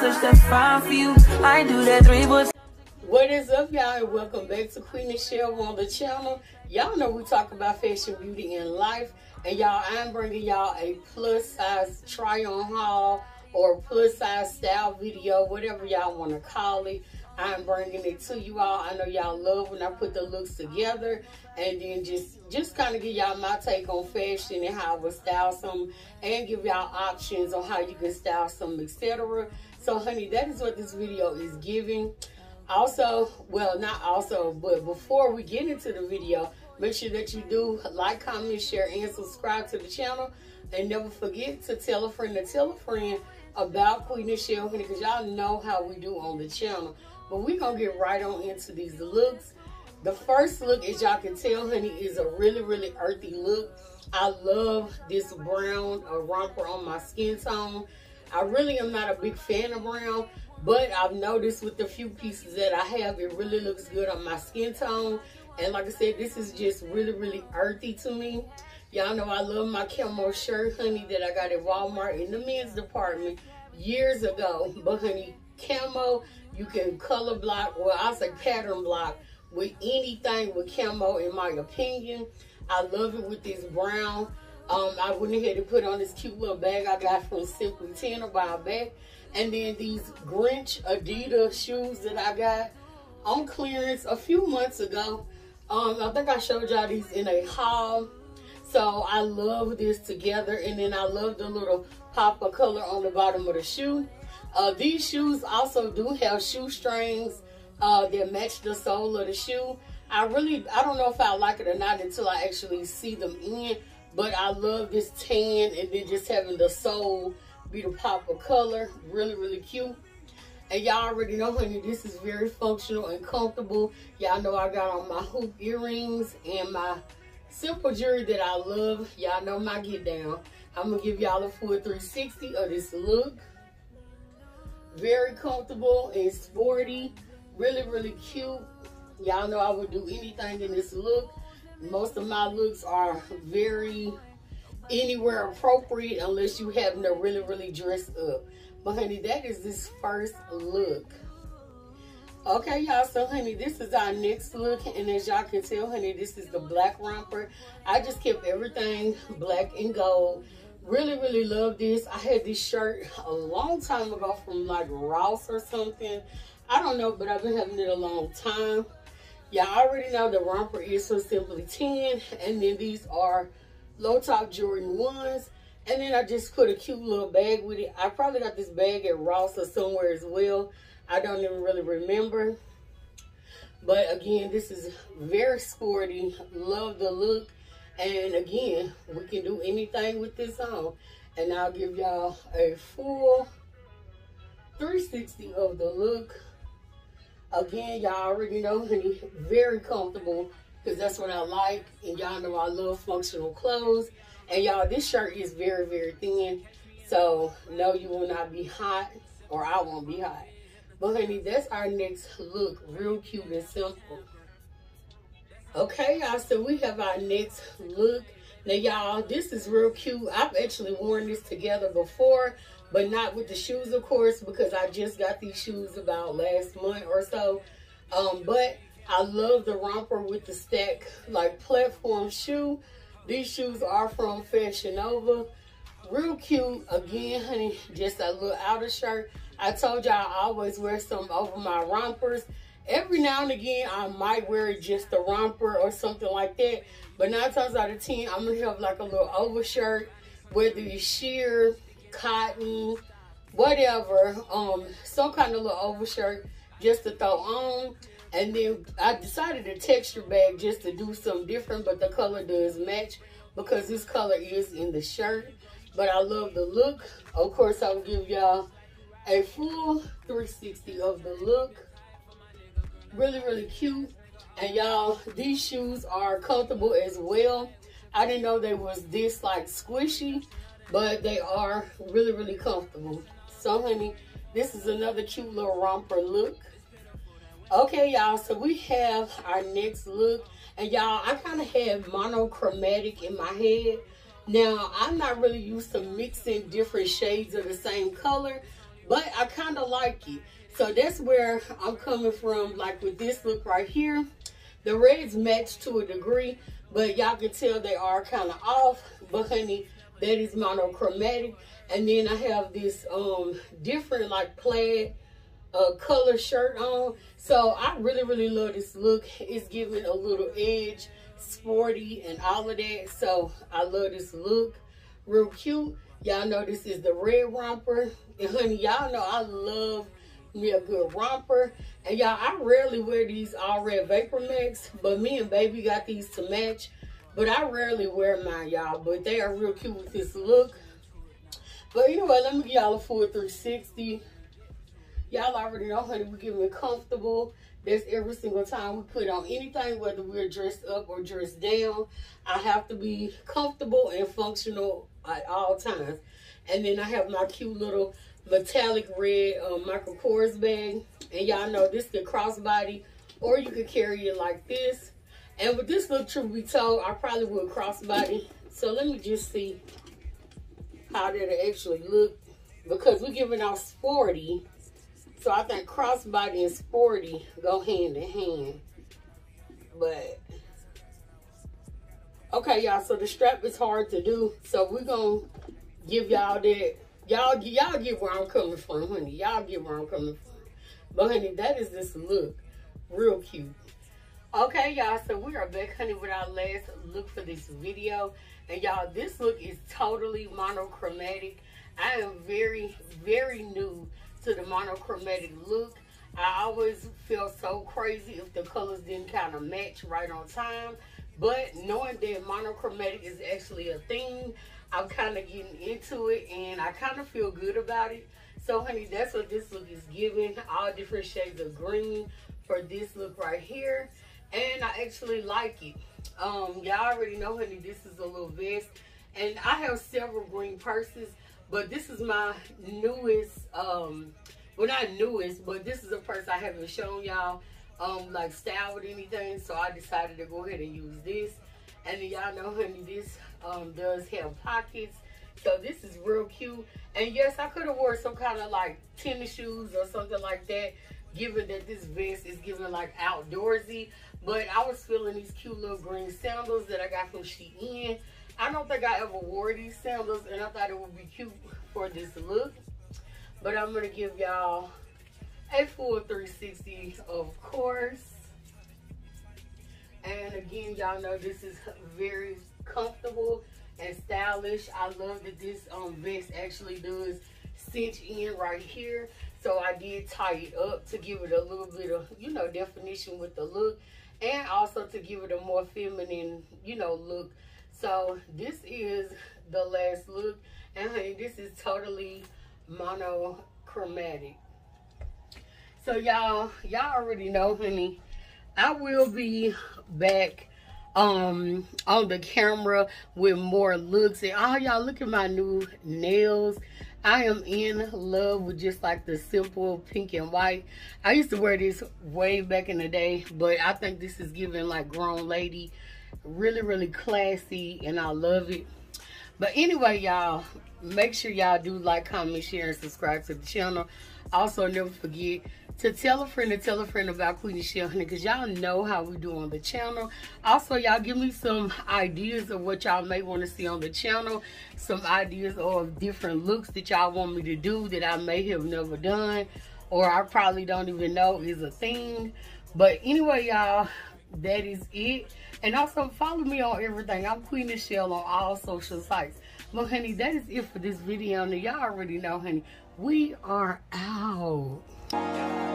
touch, that's fine for you. I do that 3 4. What is up, y'all, and welcome back to Qui Nichelle on the channel. Y'all know we talk about fashion, beauty, and life, and y'all, I'm bringing y'all a plus-size try-on haul or plus-size style video, whatever y'all want to call it. I'm bringing it to you all. I know y'all love when I put the looks together and then just kind of give y'all my take on fashion and how I would style some and give y'all options on how you can style some, etc. So, honey, that is what this video is giving. Also, well, not also, but before we get into the video, make sure that you do like, comment, share, and subscribe to the channel. And never forget to tell a friend to tell a friend about Qui Nichelle, because y'all know how we do on the channel. But we're going to get right on into these looks. The first look, as y'all can tell, honey, is a really, really earthy look. I love this brown romper on my skin tone. I really am not a big fan of brown, but I've noticed with the few pieces that I have, it really looks good on my skin tone. And like I said, this is just really, really earthy to me. Y'all know I love my camo shirt, honey, that I got at Walmart in the men's department years ago. But, honey, camo, you can color block, well, I say pattern block with anything with camo, in my opinion. I love it with this brown. I went ahead and put on this cute little bag I got from Simply Tenor by Bag. And then these Grinch Adidas shoes that I got on clearance a few months ago. I think I showed y'all these in a haul. So I love this together. And then I love the little pop of color on the bottom of the shoe. These shoes also do have shoestrings that match the sole of the shoe. I don't know if I like it or not until I actually see them in. But I love this tan and then just having the sole be the pop of color. Really, really cute. And y'all already know, honey, this is very functional and comfortable. Y'all know I got on my hoop earrings and my simple jewelry that I love. Y'all know my get down. I'm going to give y'all a full 360 of this look. Very comfortable and sporty. Really, really cute. Y'all know I would do anything in this look. Most of my looks are very anywhere appropriate unless you happen to really, really dress up. But, honey, that is this first look. Okay, y'all, so, honey, this is our next look. And as y'all can tell, honey, this is the black romper. I just kept everything black and gold. Really, really love this. I had this shirt a long time ago from, like, Ross or something. I don't know, but I've been having it a long time. Y'all already know the romper is from Simply 10, and then these are low-top Jordan 1s, and then I just put a cute little bag with it. I probably got this bag at Ross or somewhere as well. I don't even really remember, but again, this is very sporty. Love the look, and again, we can do anything with this on, and I'll give y'all a full 360 of the look. Again, y'all already know, honey, very comfortable, because that's what I like, and y'all know I love functional clothes. And y'all, this shirt is very, very thin, so no, you will not be hot, or I won't be hot. But, honey, that's our next look, real cute and simple. Okay, y'all, so we have our next look. Now, y'all, this is real cute. I've actually worn this together before, but not with the shoes, of course, because I just got these shoes about last month or so. But I love the romper with the stack, like, platform shoe. These shoes are from Fashion Nova. Real cute. Again, honey, just a little outer shirt. I told y'all I always wear something over my rompers. Every now and again, I might wear just a romper or something like that. But 9 times out of 10, I'm going to have, like, a little overshirt, whether it's sheer, cotton, whatever, some kind of little overshirt just to throw on. And then I decided to texture bag just to do something different, but the color does match because this color is in the shirt. But I love the look. Of course, I'll give y'all a full 360 of the look. Really, really cute. And y'all, these shoes are comfortable as well. I didn't know they was this, like, squishy, but they are really, really comfortable. So, honey, this is another cute little romper look. Okay, y'all, so we have our next look. And, y'all, I kind of have monochromatic in my head. Now, I'm not really used to mixing different shades of the same color, but I kind of like it. So that's where I'm coming from, like with this look right here. The reds match to a degree, but y'all can tell they are kind of off, but honey, that is monochromatic. And then I have this different like plaid color shirt on. So I really love this look. It's giving a little edge, sporty and all of that. So I love this look, real cute. Y'all know this is the red romper, and honey, y'all know I love me a good romper. And y'all, I rarely wear these all red VaporMax, but me and baby got these to match. But I rarely wear mine, y'all, but they are real cute with this look. But anyway, let me give y'all a full 360. Y'all already know, honey, we're giving it comfortable. That's every single time we put on anything, whether we're dressed up or dressed down. I have to be comfortable and functional at all times. And then I have my cute little metallic red Michael Kors bag. And y'all know this could crossbody, or you could carry it like this. And with this look, truth be told, I probably would crossbody. So let me just see how that'll actually look, because we're giving out sporty. So I think crossbody and sporty go hand in hand. But okay, y'all, so the strap is hard to do. So we're gonna give y'all that. Y'all get where I'm coming from, honey. Y'all get where I'm coming from. But honey, that is this look. Real cute. Okay, y'all, so we are back, honey, with our last look for this video. And y'all, this look is totally monochromatic. I am very new to the monochromatic look. I always felt so crazy if the colors didn't kind of match right on time, but knowing that monochromatic is actually a thing, I'm kind of getting into it and I kind of feel good about it. So honey, that's what this look is giving, all different shades of green for this look right here. And I actually like it. Y'all already know, honey, this is a little vest, and I have several green purses, but this is my newest, well, not newest, but this is a purse I haven't shown y'all, like styled anything, so I decided to go ahead and use this. And then y'all know, honey, this does have pockets, so this is real cute. And yes, I could have wore some kind of like tennis shoes or something like that, given that this vest is given like outdoorsy, but I was feeling these cute little green sandals that I got from Shein. I don't think I ever wore these sandals, and I thought it would be cute for this look. But I'm gonna give y'all a full 360, of course. And again, y'all know this is very comfortable and stylish. I love that this vest actually does cinch in right here. So I did tie it up to give it a little bit of, you know, definition with the look, and also to give it a more feminine, you know, look. So this is the last look, and honey, this is totally monochromatic. So y'all already know, honey, I will be back on the camera with more looks. And oh, y'all, look at my new nails. I am in love with just like the simple pink and white. I used to wear this way back in the day, but I think this is giving like grown lady. Really classy, and I love it. But anyway, y'all, make sure y'all do like, comment, share, and subscribe to the channel. Also, never forget to tell a friend about Qui Nichelle, honey, because y'all know how we do on the channel. Also, y'all give me some ideas of what y'all may want to see on the channel, some ideas of different looks that y'all want me to do that I may have never done, or I probably don't even know is a thing. But anyway, y'all, that is it. And also follow me on everything. I'm Qui Nichelle on all social sites. Well, honey, that is it for this video. Now y'all already know, honey, we are out.